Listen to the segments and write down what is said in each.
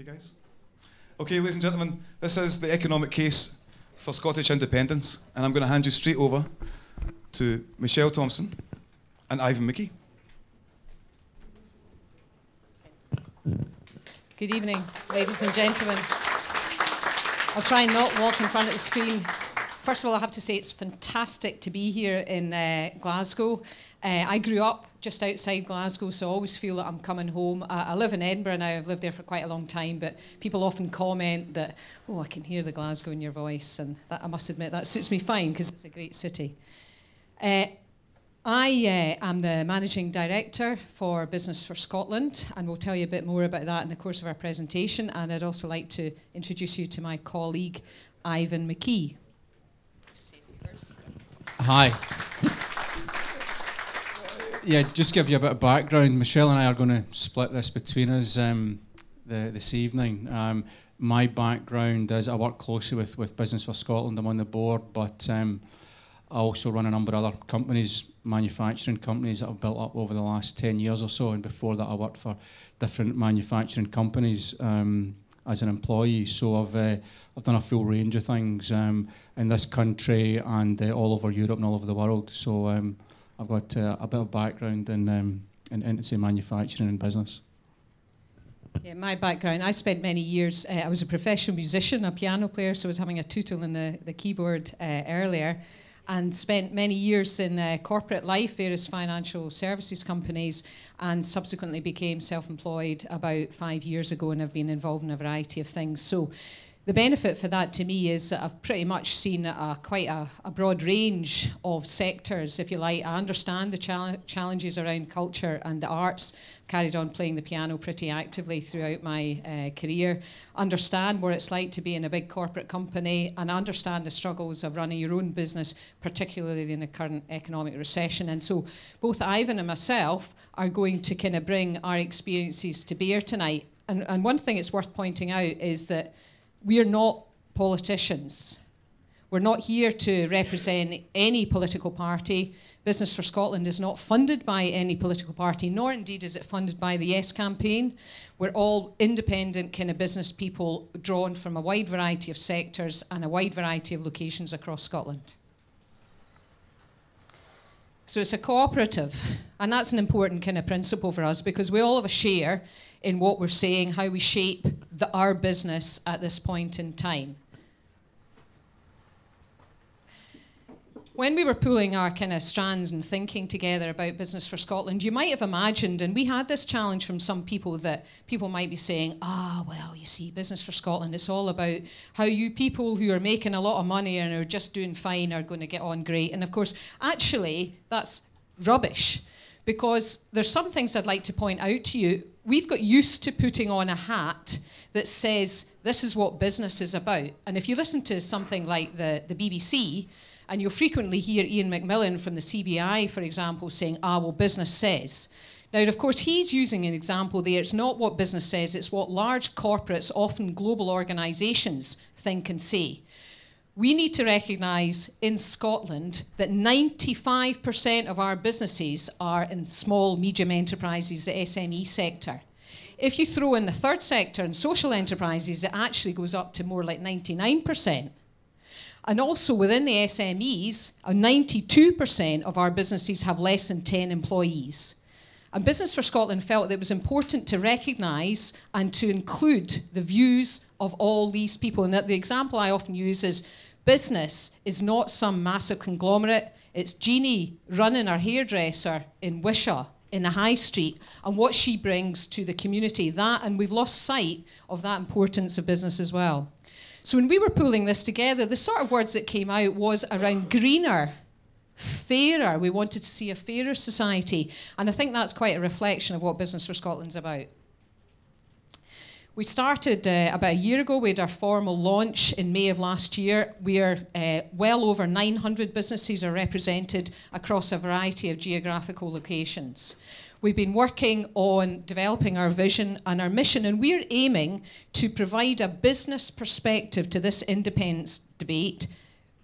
Okay, guys? Okay, ladies and gentlemen, this is the economic case for Scottish independence, and I'm going to hand you straight over to Michelle Thomson and Ivan McKee. Good evening, ladies and gentlemen. I'll try and not walk in front of the screen. First of all, I have to say it's fantastic to be here in Glasgow. I grew up just outside Glasgow, so I always feel that I'm coming home. I live in Edinburgh now. I've lived there for quite a long time, but people often comment that, oh, I can hear the Glasgow in your voice, and that, I must admit, that suits me fine because it's a great city. I am the Managing Director for Business for Scotland, and we'll tell you a bit more about that in the course of our presentation, and I'd also like to introduce you to my colleague, Ivan McKee. Hi. Yeah, just give you a bit of background. Michelle and I are going to split this between us this evening. My background is I work closely with Business for Scotland. I'm on the board, but I also run a number of other companies, manufacturing companies that I've built up over the last 10 years or so, and before that I worked for different manufacturing companies as an employee. So I've done a full range of things in this country and all over Europe and all over the world. So I've got a bit of background in manufacturing and business. Yeah, my background, I spent many years, I was a professional musician, a piano player, so I was having a tootle in the keyboard earlier, and spent many years in corporate life, various financial services companies, and subsequently became self-employed about 5 years ago, and I've been involved in a variety of things. So the benefit for that to me is that I've pretty much seen quite a broad range of sectors, if you like. I understand the challenges around culture and the arts, carried on playing the piano pretty actively throughout my career, understand what it's like to be in a big corporate company, and understand the struggles of running your own business, particularly in the current economic recession. And so both Ivan and myself are going to kind of bring our experiences to bear tonight. And one thing it's worth pointing out is that we are not politicians. We're not here to represent any political party. Business for Scotland is not funded by any political party, nor indeed is it funded by the Yes campaign. We're all independent kind of business people drawn from a wide variety of sectors and a wide variety of locations across Scotland. So it's a cooperative, and that's an important kind of principle for us, because we all have a share in what we're saying, how we shape our business at this point in time. When we were pulling our kind of strands and thinking together about Business for Scotland, you might have imagined, and we had this challenge from some people, that people might be saying, ah, well, you see, Business for Scotland, it's all about how you people who are making a lot of money and are just doing fine are going to get on great. And of course, actually, that's rubbish, because there's some things I'd like to point out to you. We've got used to putting on a hat that says, this is what business is about. And if you listen to something like the BBC, and you'll frequently hear Ian McMillan from the CBI, for example, saying, ah, well, business says. Now, of course, he's using an example there. It's not what business says, it's what large corporates, often global organisations, think and say. We need to recognise in Scotland that 95% of our businesses are in small, medium enterprises, the SME sector. If you throw in the third sector and social enterprises, it actually goes up to more like 99%. And also within the SMEs, 92% of our businesses have less than 10 employees. And Business for Scotland felt that it was important to recognise and to include the views of all these people. And the example I often use is, business is not some massive conglomerate. It's Jeannie running her hairdresser in Wishaw, in the high street, and what she brings to the community. That, and we've lost sight of that importance of business as well. So when we were pulling this together, the sort of words that came out was around greener, fairer. We wanted to see a fairer society. And I think that's quite a reflection of what Business for Scotland's about. We started about a year ago. We had our formal launch in May of last year. We are well over 900 businesses are represented across a variety of geographical locations. We've been working on developing our vision and our mission, and we're aiming to provide a business perspective to this independence debate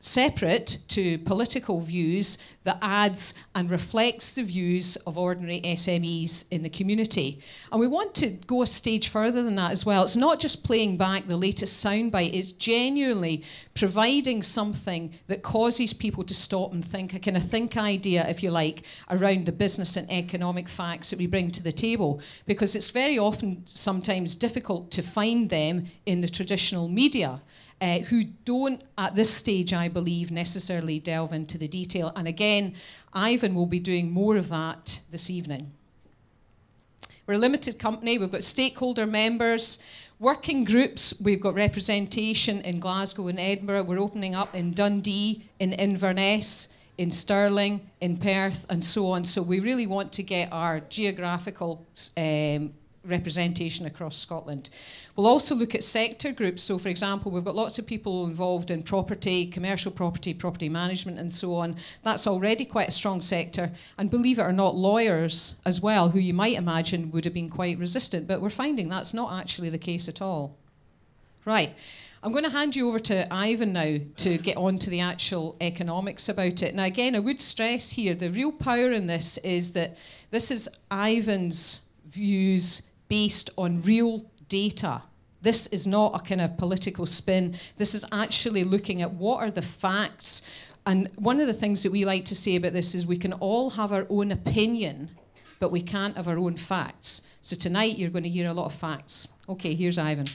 separate to political views that adds and reflects the views of ordinary SMEs in the community. And we want to go a stage further than that as well. It's not just playing back the latest soundbite, it's genuinely providing something that causes people to stop and think, a kind of think idea, if you like, around the business and economic facts that we bring to the table, because it's very often sometimes difficult to find them in the traditional media. Who don't, at this stage, I believe, necessarily delve into the detail. And again, Ivan will be doing more of that this evening. We're a limited company. We've got stakeholder members, working groups. We've got representation in Glasgow and Edinburgh. We're opening up in Dundee, in Inverness, in Stirling, in Perth, and so on. So we really want to get our geographical representation across Scotland. We'll also look at sector groups. So, for example, we've got lots of people involved in property, commercial property, property management, and so on. That's already quite a strong sector. And believe it or not, lawyers as well, who you might imagine would have been quite resistant. But we're finding that's not actually the case at all. Right. I'm going to hand you over to Ivan now to get on to the actual economics about it. Now, again, I would stress here, the real power in this is that this is Ivan's views based on real data. This is not a kind of political spin. This is actually looking at what are the facts. And one of the things that we like to say about this is we can all have our own opinion, but we can't have our own facts. So tonight you're going to hear a lot of facts. Okay, here's Ivan.